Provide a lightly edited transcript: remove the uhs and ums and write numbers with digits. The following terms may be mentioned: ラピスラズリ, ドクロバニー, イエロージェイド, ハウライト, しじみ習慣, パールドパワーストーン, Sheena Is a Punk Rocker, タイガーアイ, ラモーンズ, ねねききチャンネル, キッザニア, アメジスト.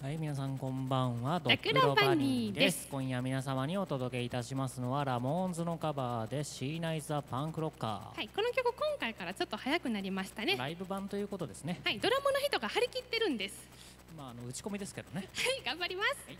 はい、皆さんこんばんは。ドクロバニーです。今夜皆様にお届けいたしますのはラモーンズのカバーでShe Nights the Punk Rocker。はい、この曲今回からちょっと早くなりましたね。ライブ版ということですね。はい、ドラムの人が張り切ってるんです。まあ打ち込みですけどね。はい、頑張ります。はい。